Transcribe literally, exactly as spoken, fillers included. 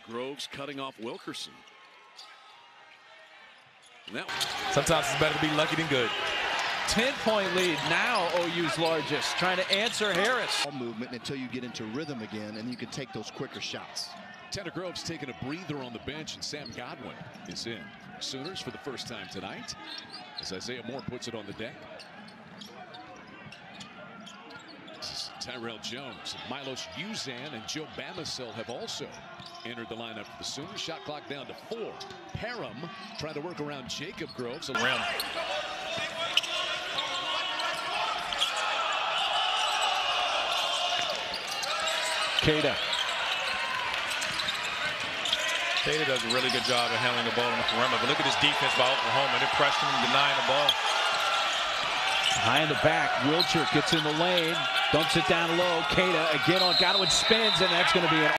left. Groves cutting off Wilkerson. That sometimes it's better to be lucky than good. ten point lead now, O U's largest, trying to answer Harris. Movement until you get into rhythm again, and you can take those quicker shots. Tanner Groves taking a breather on the bench, and Sam Godwin is in. Sooners for the first time tonight, as Isaiah Moore puts it on the deck. This is Tyrell Jones, Milos Yuzan, and Joe Bamisil have also entered the lineup for the Sooners. Shot clock down to four. Parham trying to work around Jacob Groves. Around. Kata. Kata does a really good job of handling the ball in the perimeter, but look at this defense by Oklahoma. They're pressing him, denying the ball. High in the back, Wilcher gets in the lane, dumps it down low. Kata again on Godwin, spins, and that's going to be an